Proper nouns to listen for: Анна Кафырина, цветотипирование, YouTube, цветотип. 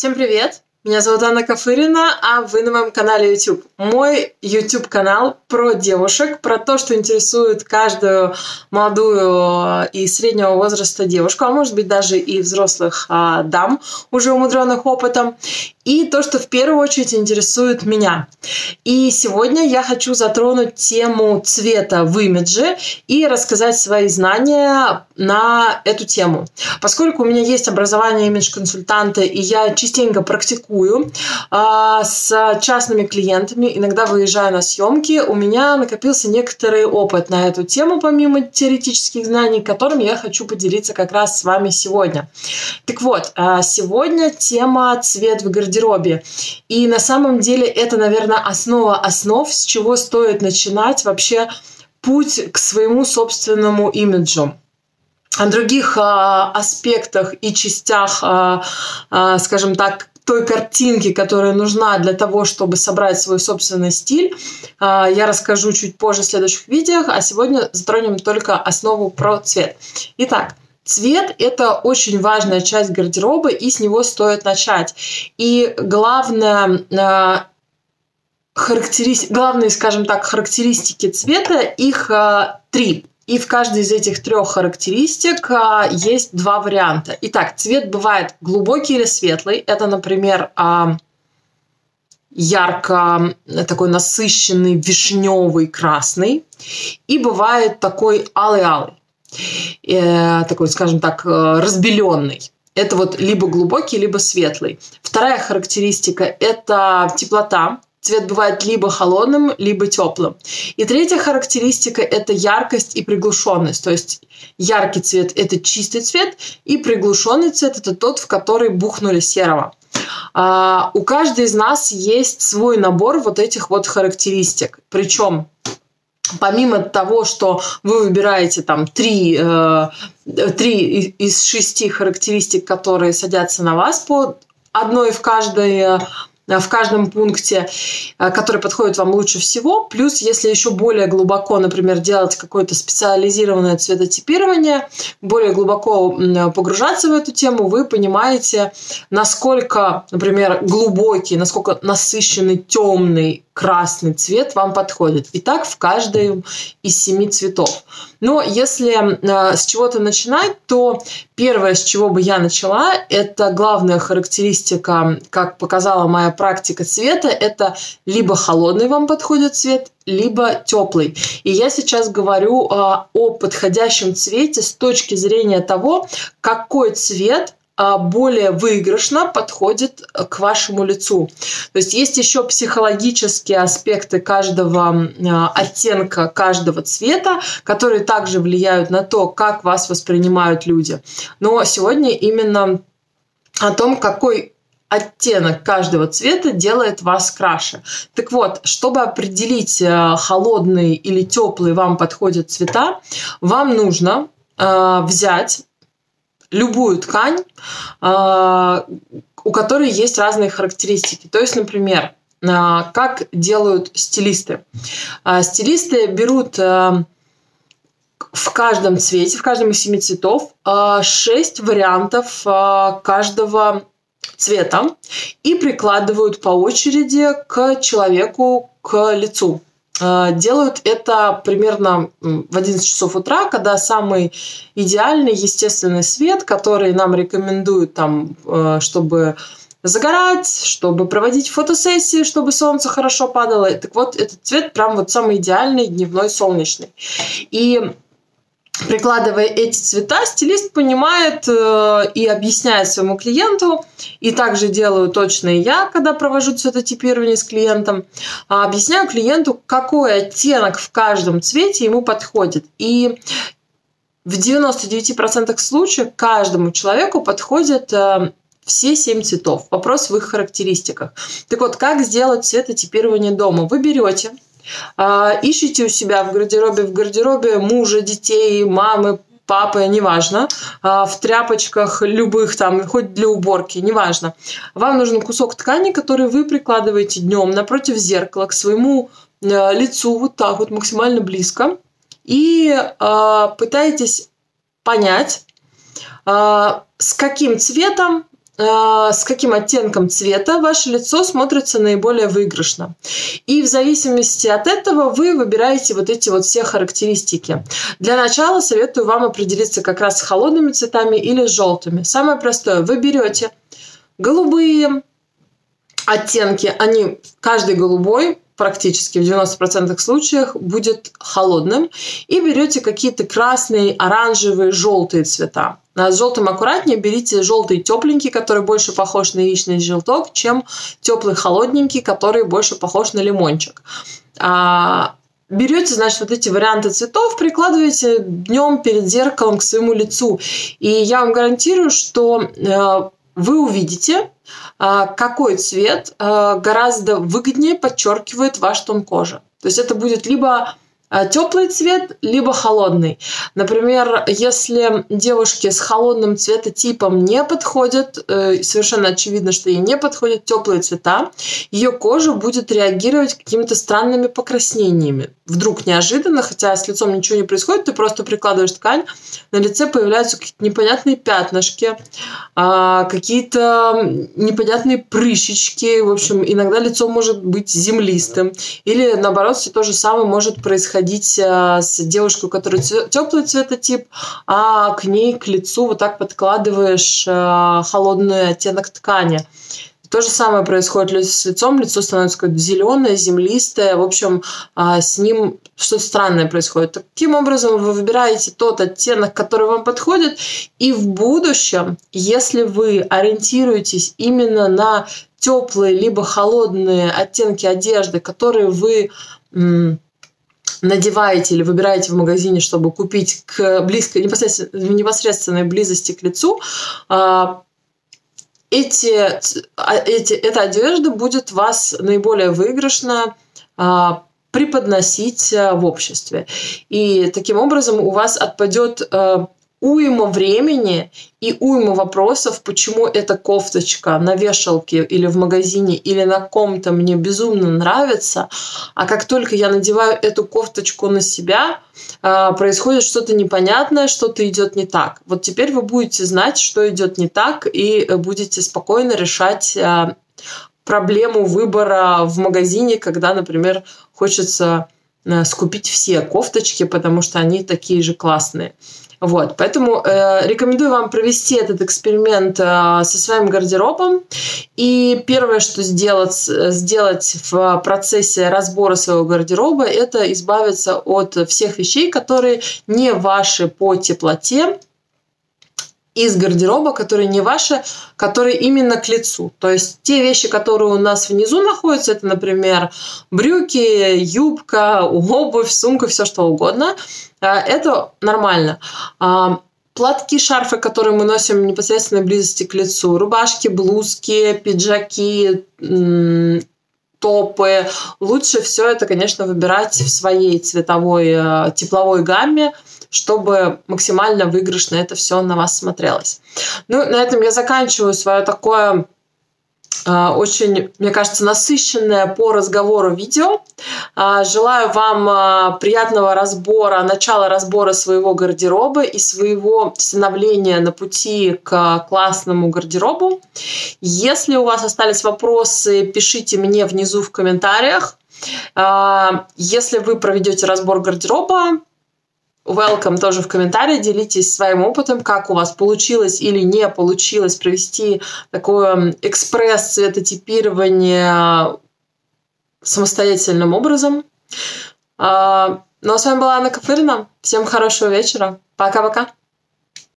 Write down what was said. Всем привет! Меня зовут Анна Кафырина, а вы на моем канале YouTube. Мой YouTube-канал про девушек, про то, что интересует каждую молодую и среднего возраста девушку, а может быть даже и взрослых дам, уже умудренных опытом, и то, что в первую очередь интересует меня. И сегодня я хочу затронуть тему цвета в имидже и рассказать свои знания на эту тему. Поскольку у меня есть образование имидж-консультанта, и я частенько практикую с частными клиентами, иногда выезжаю на съемки, у меня накопился некоторый опыт на эту тему, помимо теоретических знаний, которым я хочу поделиться как раз с вами сегодня. Так вот, сегодня тема цвет в гардеробе. И на самом деле это, наверное, основа основ, с чего стоит начинать вообще путь к своему собственному имиджу. О других аспектах и частях, скажем так, той картинки, которая нужна для того, чтобы собрать свой собственный стиль, я расскажу чуть позже в следующих видео, а сегодня затронем только основу про цвет. Итак, цвет – это очень важная часть гардероба, и с него стоит начать. И главные, скажем так, характеристики цвета, их три. И в каждой из этих трех характеристик есть два варианта. Итак, цвет бывает глубокий или светлый. Это, например, ярко такой насыщенный вишневый красный. И бывает такой алый-алый, такой, скажем так, разбеленный. Это вот либо глубокий, либо светлый. Вторая характеристика – это теплота. Цвет бывает либо холодным, либо теплым. И третья характеристика – это яркость и приглушенность. То есть яркий цвет – это чистый цвет, и приглушенный цвет – это тот, в который бухнули серого. У каждой из нас есть свой набор вот этих вот характеристик. Причем, помимо того, что вы выбираете там три из шести характеристик, которые садятся на вас, по одной в каждом пункте, который подходит вам лучше всего. Плюс, если еще более глубоко, например, делать какое-то специализированное цветотипирование, более глубоко погружаться в эту тему, вы понимаете, насколько, например, глубокий, насколько насыщенный темный красный цвет вам подходит. И так в каждой из 7 цветов. Но если с чего-то начинать, то первое, с чего бы я начала, это главная характеристика, как показала моя практика цвета, это либо холодный вам подходит цвет, либо теплый. И я сейчас говорю о подходящем цвете с точки зрения того, какой цвет более выигрышно подходит к вашему лицу. То есть есть еще психологические аспекты каждого оттенка, каждого цвета, которые также влияют на то, как вас воспринимают люди. Но сегодня именно о том, какой оттенок каждого цвета делает вас краше. Так вот, чтобы определить, холодные или теплые вам подходят цвета, вам нужно взять любую ткань, у которой есть разные характеристики. То есть, например, как делают стилисты. Стилисты берут в каждом цвете, в каждом из 7 цветов, 6 вариантов каждого цвета и прикладывают по очереди к человеку, к лицу. Делают это примерно в 11 часов утра, когда самый идеальный естественный свет, который нам рекомендуют, там, чтобы загорать, чтобы проводить фотосессии, чтобы солнце хорошо падало. Так вот, этот цвет прям вот самый идеальный, дневной, солнечный. И прикладывая эти цвета, стилист понимает и объясняет своему клиенту, и также делаю точно и я, когда провожу цветотипирование с клиентом, объясняю клиенту, какой оттенок в каждом цвете ему подходит. И в 99% случаев каждому человеку подходит все 7 цветов. Вопрос в их характеристиках. Так вот, как сделать цветотипирование дома? Вы берете, ищите у себя в гардеробе мужа, детей, мамы, папы, неважно, в тряпочках любых, там, хоть для уборки, неважно. Вам нужен кусок ткани, который вы прикладываете днем напротив зеркала к своему лицу, вот так вот, максимально близко, и пытаетесь понять, с каким цветом с каким оттенком цвета ваше лицо смотрится наиболее выигрышно. И в зависимости от этого вы выбираете вот эти вот все характеристики. Для начала советую вам определиться как раз с холодными цветами или с желтыми. Самое простое. Вы берете голубые оттенки. Они, каждый голубой, практически в 90% случаев будет холодным. И берете какие-то красные, оранжевые, желтые цвета. С желтым аккуратнее, берите желтый тепленький, который больше похож на яичный желток, чем теплый холодненький, который больше похож на лимончик. Берете, значит, вот эти варианты цветов, прикладываете днем перед зеркалом к своему лицу. И я вам гарантирую, что вы увидите, какой цвет гораздо выгоднее подчеркивает ваш тон кожи. То есть это будет либо теплый цвет, либо холодный. Например, если девушке с холодным цветотипом не подходят, совершенно очевидно, что ей не подходят теплые цвета, ее кожа будет реагировать какими-то странными покраснениями. Вдруг неожиданно, хотя с лицом ничего не происходит, ты просто прикладываешь ткань, на лице появляются какие-то непонятные пятнышки, какие-то непонятные прыщички. В общем, иногда лицо может быть землистым. Или наоборот, все то же самое может происходить с девушкой, у которой теплый цветотип, а к ней, к лицу вот так подкладываешь холодный оттенок ткани. То же самое происходит с лицом. Лицо становится какое-то зеленое, землистое. В общем, с ним что-то странное происходит. Таким образом, вы выбираете тот оттенок, который вам подходит. И в будущем, если вы ориентируетесь именно на теплые либо холодные оттенки одежды, которые вы надеваете или выбираете в магазине, чтобы купить к близкой, непосредственной близости к лицу, эта одежда будет вас наиболее выигрышно преподносить в обществе. И таким образом у вас отпадет уйма времени и уйма вопросов, почему эта кофточка на вешалке или в магазине или на ком-то мне безумно нравится, а как только я надеваю эту кофточку на себя, происходит что-то непонятное, что-то идет не так. Вот теперь вы будете знать, что идет не так, и будете спокойно решать проблему выбора в магазине, когда, например, хочется скупить все кофточки, потому что они такие же классные. Вот, поэтому рекомендую вам провести этот эксперимент со своим гардеробом. И первое, что сделать в процессе разбора своего гардероба, это избавиться от всех вещей, которые не ваши по теплоте, из гардероба, которые не ваши, которые именно к лицу. То есть те вещи, которые у нас внизу находятся, это, например, брюки, юбка, обувь, сумка, все что угодно. Это нормально. Платки, шарфы, которые мы носим в непосредственной близости к лицу, рубашки, блузки, пиджаки, топы. Лучше все это, конечно, выбирать в своей цветовой тепловой гамме, чтобы максимально выигрышно это все на вас смотрелось. Ну, на этом я заканчиваю свое такое очень, мне кажется, насыщенное по разговору видео. Желаю вам приятного разбора, начала разбора своего гардероба и своего становления на пути к классному гардеробу. Если у вас остались вопросы, пишите мне внизу в комментариях. Если вы проведете разбор гардероба, welcome тоже в комментариях, делитесь своим опытом, как у вас получилось или не получилось провести такое экспресс-цветотипирование самостоятельным образом. Ну а с вами была Анна Кафырина. Всем хорошего вечера. Пока-пока.